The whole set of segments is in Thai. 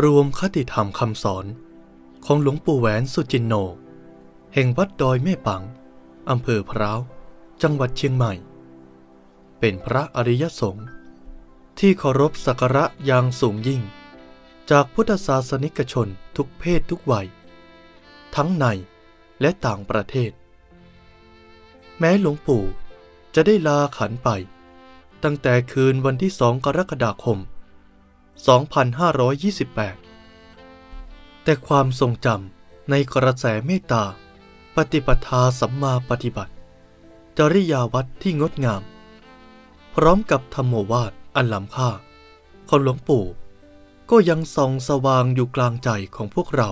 รวมคติธรรมคำสอนของหลวงปู่แหวนสุจินโนแห่งวัดดอยแม่ปังอำเภอพร้าวจังหวัดเชียงใหม่เป็นพระอริยสงฆ์ที่เคารพสักการะอย่างสูงยิ่งจากพุทธศาสนิกชนทุกเพศทุกวัยทั้งในและต่างประเทศแม้หลวงปู่จะได้ลาขันไปตั้งแต่คืนวันที่2กรกฎาคม 2528 แต่ความทรงจำในกระแสเมตตาปฏิปทาสัมมาปฏิบัติจริยาวัดที่งดงามพร้อมกับธรรมวาทอันล้ำค่าของหลวงปู่ก็ยังส่องสว่างอยู่กลางใจของพวกเรา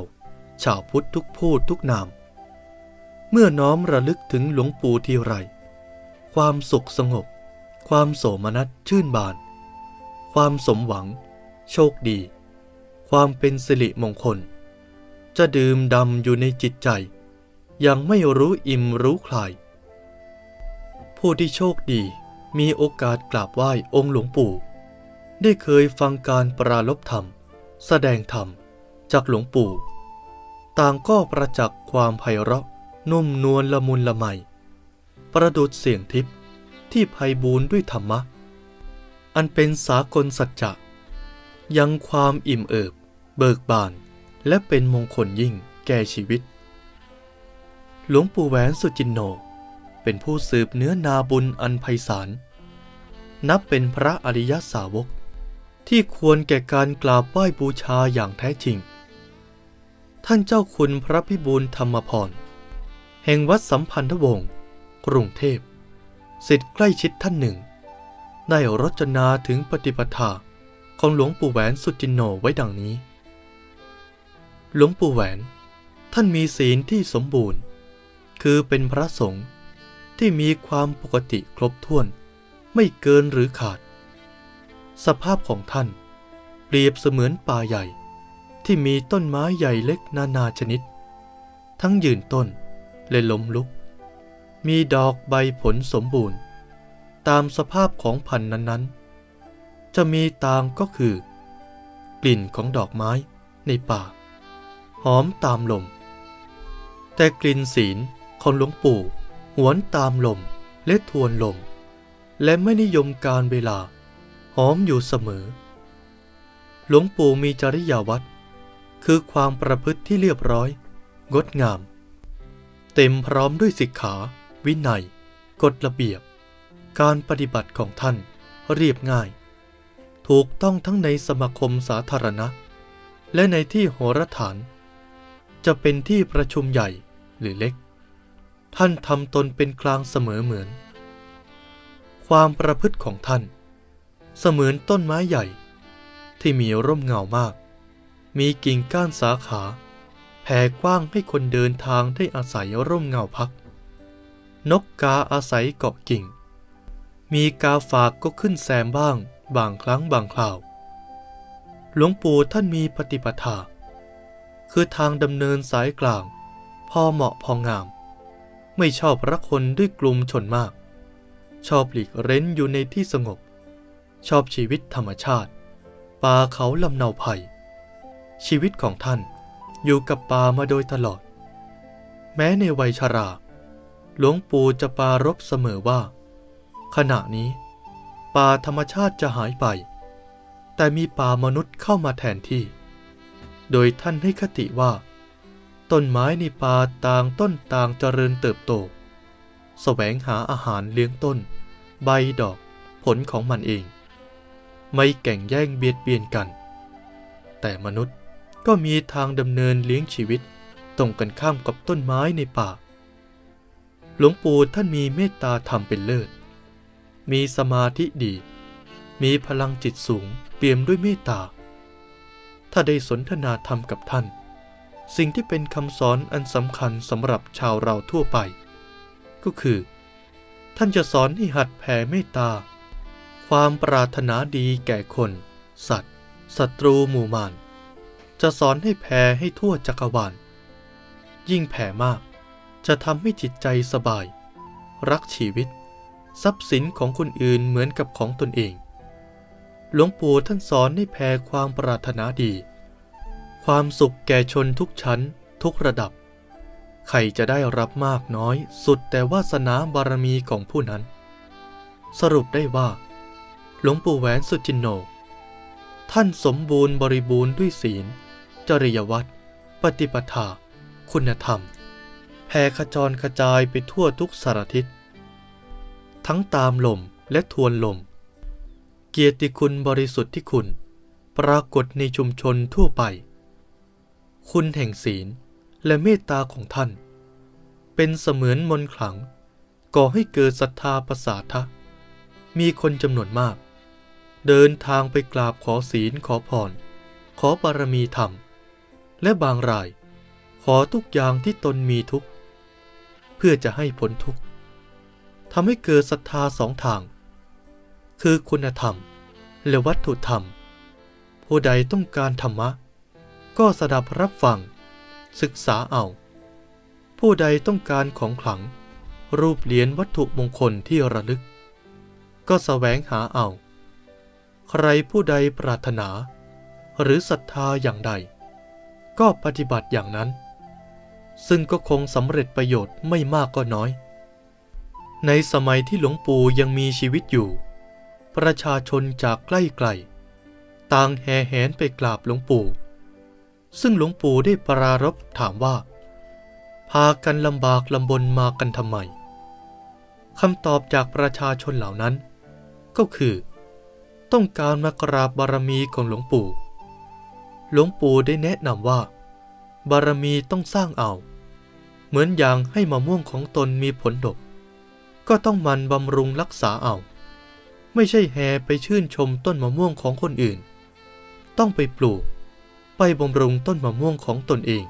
ชาวพุทธทุกผู้ทุกนามเมื่อน้อมระลึกถึงหลวงปู่ทีไรความสุขสงบความโสมนัสชื่นบานความสมหวังโชคดีความเป็นสิริมงคลจะดื่มดำอยู่ในจิตใจยังไม่รู้อิ่มรู้คลายผู้ที่โชคดีมีโอกาสกราบไหว้องค์หลวงปู่ได้เคยฟังการปรารภธรรมแสดงธรรมจากหลวงปู่ต่างก็ประจักษ์ความไพเราะนุ่มนวลละมุนละไมประดุจเสียงทิพย์ที่ไพบูรณ์ด้วยธรรมะอันเป็นสากลสัจจะยังความอิ่มเอิบเบิกบานและเป็นมงคลยิ่งแก่ชีวิตหลวงปู่แหวนสุจินโนเป็นผู้สืบเนื้อนาบุญอันไพศาลนับเป็นพระอริยสาวกที่ควรแก่การกราบไหว้บูชาอย่างแท้จริงท่านเจ้าคุณพระพิบูลธรรมพรแห่งวัดสัมพันธวงศ์กรุงเทพศิษย์ใกล้ชิดท่านหนึ่งได้รจนาถึงปฏิปทาของหลวงปู่แหวนสุจินโนไว้ดังนี้หลวงปู่แหวนท่านมีศีลที่สมบูรณ์คือเป็นพระสงฆ์ที่มีความปกติครบถ้วนไม่เกินหรือขาดสภาพของท่านเปรียบเสมือนป่าใหญ่ที่มีต้นไม้ใหญ่เล็กนานาชนิดทั้งยืนต้นและล้มลุกมีดอกใบผลสมบูรณ์ตามสภาพของพันธุ์นั้นๆจะมีต่างก็คือกลิ่นของดอกไม้ในป่าหอมตามลมแต่กลิ่นศีลของหลวงปู่หวนตามลมและทวนลมและไม่นิยมการเวลาหอมอยู่เสมอหลวงปู่มีจริยวัตรคือความประพฤติที่เรียบร้อยงดงามเต็มพร้อมด้วยสิกขาวินัยกฎระเบียบการปฏิบัติของท่านเรียบง่ายถูกต้องทั้งในสมาคมสาธารณะและในที่โหราฐานจะเป็นที่ประชุมใหญ่หรือเล็กท่านทำตนเป็นกลางเสมอเหมือนความประพฤติของท่านเสมือนต้นไม้ใหญ่ที่มีร่มเงามากมีกิ่งก้านสาขาแผ่กว้างให้คนเดินทางได้อาศัยร่มเงาพักนกกาอาศัยเกาะกิ่งมีกาฝากก็ขึ้นแซมบ้างบางครั้งบางคราวหลวงปู่ท่านมีปฏิปทาคือทางดำเนินสายกลางพอเหมาะพองามไม่ชอบรักคนด้วยกลุ่มชนมากชอบหลีกเร้นอยู่ในที่สงบชอบชีวิตธรรมชาติป่าเขาลำเนาไผ่ชีวิตของท่านอยู่กับป่ามาโดยตลอดแม้ในวัยชราหลวงปู่จะปรารภเสมอว่าขณะนี้ป่าธรรมชาติจะหายไปแต่มีป่ามนุษย์เข้ามาแทนที่โดยท่านให้คติว่าต้นไม้ในป่าต่างต้นต่างเจริญเติบโตแสวงหาอาหารเลี้ยงต้นใบดอกผลของมันเองไม่แข่งแย่งเบียดเบียนกันแต่มนุษย์ก็มีทางดำเนินเลี้ยงชีวิตตรงกันข้ามกับต้นไม้ในป่าหลวงปู่ท่านมีเมตตาธรรมเป็นเลิศมีสมาธิดีมีพลังจิตสูงเปี่ยมด้วยเมตตาถ้าได้สนทนาธรรมกับท่านสิ่งที่เป็นคำสอนอันสำคัญสำหรับชาวเราทั่วไปก็คือท่านจะสอนให้หัดแผ่เมตตาความปรารถนาดีแก่คนสัตว์ศัตรูหมู่มารจะสอนให้แผ่ให้ทั่วจักรวาลยิ่งแผ่มากจะทำให้จิตใจสบายรักชีวิตทรัพย์สินของคนอื่นเหมือนกับของตนเองหลวงปู่ท่านสอนให้แผ่ความปรารถนาดี ความสุขแก่ชนทุกชั้นทุกระดับใครจะได้รับมากน้อยสุดแต่วาสนาบารมีของผู้นั้นสรุปได้ว่าหลวงปู่แหวนสุจินโนท่านสมบูรณ์บริบูรณ์ด้วยศีลจริยวัตรปฏิปทาคุณธรรมแผ่ขจรกระจายไปทั่วทุกสารทิศทั้งตามลมและทวนลมเกียรติคุณบริสุทธิ์ที่คุณปรากฏในชุมชนทั่วไปคุณแห่งศีลและเมตตาของท่านเป็นเสมือนมนต์ขลังก่อให้เกิดศรัทธาประสาทะมีคนจำนวนมากเดินทางไปกราบขอศีลขอพรขอบารมีธรรมและบางรายขอทุกอย่างที่ตนมีทุกเพื่อจะให้พ้นทุกทำให้เกิดศรัทธาสองทางคือคุณธรรมและวัตถุธรรมผู้ใดต้องการธรรมะก็สดับรับฟังศึกษาเอาผู้ใดต้องการของขลังรูปเหรียญวัตถุมงคลที่ระลึกก็แสวงหาเอาใครผู้ใดปรารถนาหรือศรัทธาอย่างใดก็ปฏิบัติอย่างนั้นซึ่งก็คงสำเร็จประโยชน์ไม่มากก็น้อยในสมัยที่หลวงปู่ยังมีชีวิตอยู่ประชาชนจากใกล้ไกลต่างแห่แหนไปกราบหลวงปู่ซึ่งหลวงปู่ได้ปรารภถามว่าพากันลำบากลำบนมากันทำไมคำตอบจากประชาชนเหล่านั้นก็คือต้องการมากราบบารมีของหลวงปู่หลวงปู่ได้แนะนำว่าบารมีต้องสร้างเอาเหมือนอย่างให้มะม่วงของตนมีผลดกก็ต้องมันบำรุงรักษาเอาไม่ใช่แห่ไปชื่นชมต้นมะม่วงของคนอื่นต้องไปปลูกไปบำรุงต้นมะม่วงของตนเอง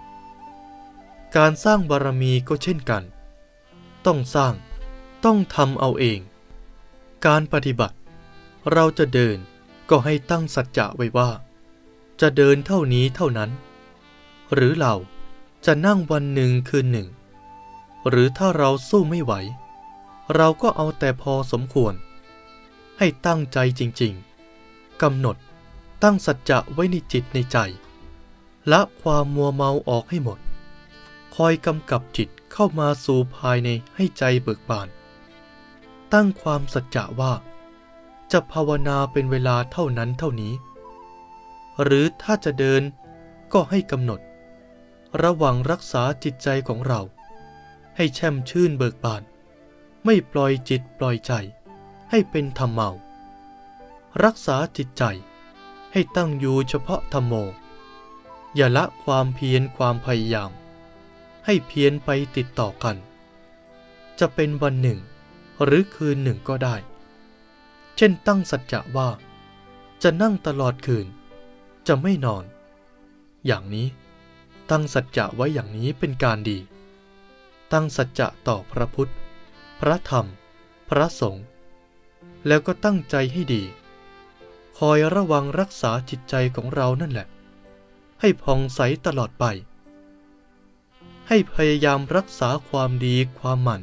การสร้างบารมีก็เช่นกันต้องสร้างต้องทำเอาเองการปฏิบัติเราจะเดินก็ให้ตั้งสัจจะไว้ว่าจะเดินเท่านี้เท่านั้นหรือเราจะนั่งวันหนึ่งคืนหนึ่งหรือถ้าเราสู้ไม่ไหวเราก็เอาแต่พอสมควรให้ตั้งใจจริงๆกำหนดตั้งสัจจะไว้ในจิตในใจละความมัวเมาออกให้หมดคอยกำกับจิตเข้ามาสู่ภายในให้ใจเบิกบานตั้งความสัจจะว่าจะภาวนาเป็นเวลาเท่านั้นเท่านี้หรือถ้าจะเดินก็ให้กำหนดระวังรักษาจิตใจของเราให้แช่มชื่นเบิกบานไม่ปล่อยจิตปล่อยใจให้เป็นธรรมเมารักษาจิตใจให้ตั้งอยู่เฉพาะธรรมโมอย่าละความเพียรความพยายามให้เพียรไปติดต่อกันจะเป็นวันหนึ่งหรือคืนหนึ่งก็ได้เช่นตั้งสัจจะว่าจะนั่งตลอดคืนจะไม่นอนอย่างนี้ตั้งสัจจะไว้อย่างนี้เป็นการดีตั้งสัจจะต่อพระพุทธพระธรรมพระสงฆ์แล้วก็ตั้งใจให้ดีคอยระวังรักษาจิตใจของเรานั่นแหละให้ผ่องใสตลอดไปให้พยายามรักษาความดีความหมั่น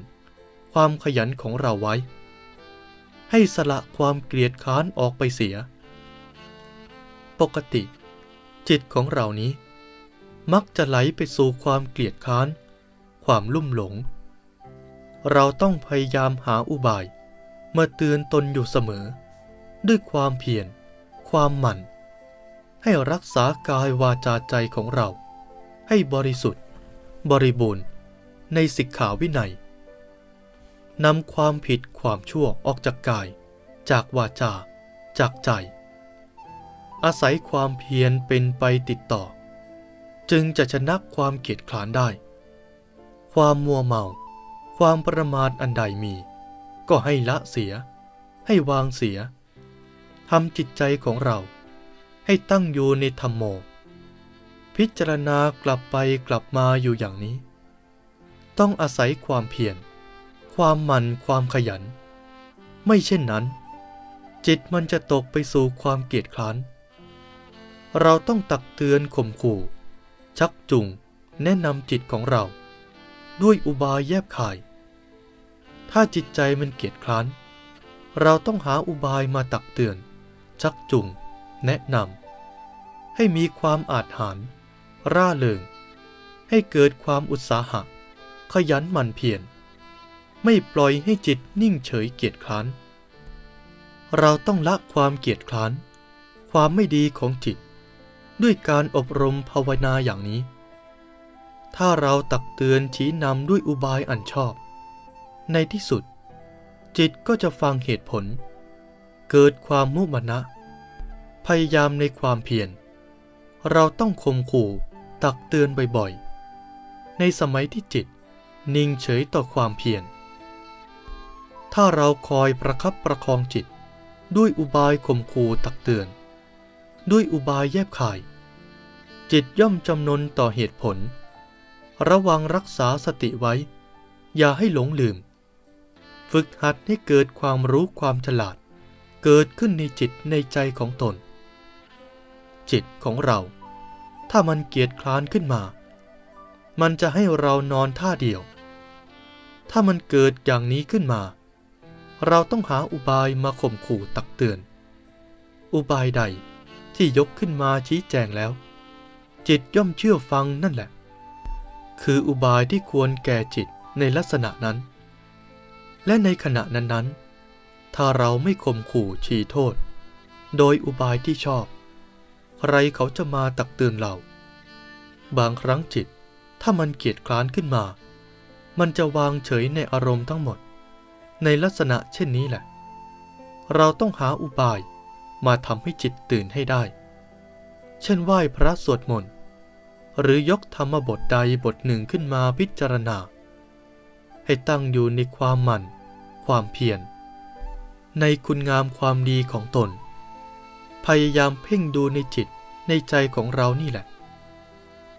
ความขยันของเราไว้ให้สละความเกลียดค้านออกไปเสียปกติจิตของเรานี้มักจะไหลไปสู่ความเกลียดค้านความลุ่มหลงเราต้องพยายามหาอุบายมาเตือนตนอยู่เสมอด้วยความเพียรความหมั่นให้รักษากายวาจาใจของเราให้บริสุทธิ์บริบูรณ์ในสิกขาวินัยนำความผิดความชั่วออกจากกายจากวาจาจากใจอาศัยความเพียรเป็นไปติดต่อจึงจะชนะความเกลียดขลานได้ความมัวเมาความประมาทอันใดมีก็ให้ละเสียให้วางเสียทำจิตใจของเราให้ตั้งอยู่ในธรรมโมพิจารณากลับไปกลับมาอยู่อย่างนี้ต้องอาศัยความเพียรความหมั่นความขยันไม่เช่นนั้นจิตมันจะตกไปสู่ความเกียจคร้านเราต้องตักเตือนข่มขู่ชักจูงแนะนำจิตของเราด้วยอุบายแยบคายถ้าจิตใจมันเกียจคร้านเราต้องหาอุบายมาตักเตือนชักจูงแนะนำให้มีความอาจหาญ ร่าเริงให้เกิดความอุตสาหะขยันหมั่นเพียรไม่ปล่อยให้จิตนิ่งเฉยเกียจคร้านเราต้องละความเกียจคร้านความไม่ดีของจิตด้วยการอบรมภาวนาอย่างนี้ถ้าเราตักเตือนชี้นำด้วยอุบายอันชอบในที่สุดจิตก็จะฟังเหตุผลเกิดความมุมานะพยายามในความเพียรเราต้องข่มขู่ตักเตือนบ่อยๆในสมัยที่จิตนิ่งเฉยต่อความเพียรถ้าเราคอยประคับประคองจิตด้วยอุบายข่มขู่ตักเตือนด้วยอุบายแยบคายจิตย่อมจำนนต่อเหตุผลระวังรักษาสติไว้อย่าให้หลงลืมฝึกหัดให้เกิดความรู้ความฉลาดเกิดขึ้นในจิตในใจของตนจิตของเราถ้ามันเกียจคร้านขึ้นมามันจะให้เรานอนท่าเดียวถ้ามันเกิดอย่างนี้ขึ้นมาเราต้องหาอุบายมาข่มขู่ตักเตือนอุบายใดที่ยกขึ้นมาชี้แจงแล้วจิตย่อมเชื่อฟังนั่นแหละคืออุบายที่ควรแก่จิตในลักษณะนั้นและในขณะนั้นๆถ้าเราไม่ข่มขู่ชี้โทษโดยอุบายที่ชอบใครเขาจะมาตักเตือนเราบางครั้งจิตถ้ามันเกียจคร้านขึ้นมามันจะวางเฉยในอารมณ์ทั้งหมดในลักษณะเช่นนี้แหละเราต้องหาอุบายมาทำให้จิตตื่นให้ได้เช่นไหว้พระสวดมนต์หรือยกธรรมบทใดบทหนึ่งขึ้นมาพิจารณาให้ตั้งอยู่ในความหมั่นความเพียรในคุณงามความดีของตนพยายามเพ่งดูในจิตในใจของเรานี่แหละ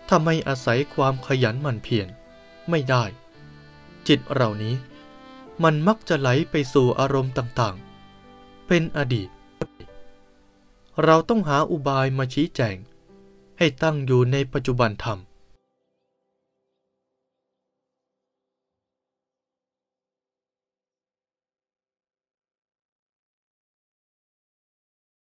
ถ้าไม่อาศัยความขยันหมั่นเพียรไม่ได้จิตเหล่านี้มันมักจะไหลไปสู่อารมณ์ต่างๆเป็นอดีตเราต้องหาอุบายมาชี้แจงให้ตั้งอยู่ในปัจจุบันธรรม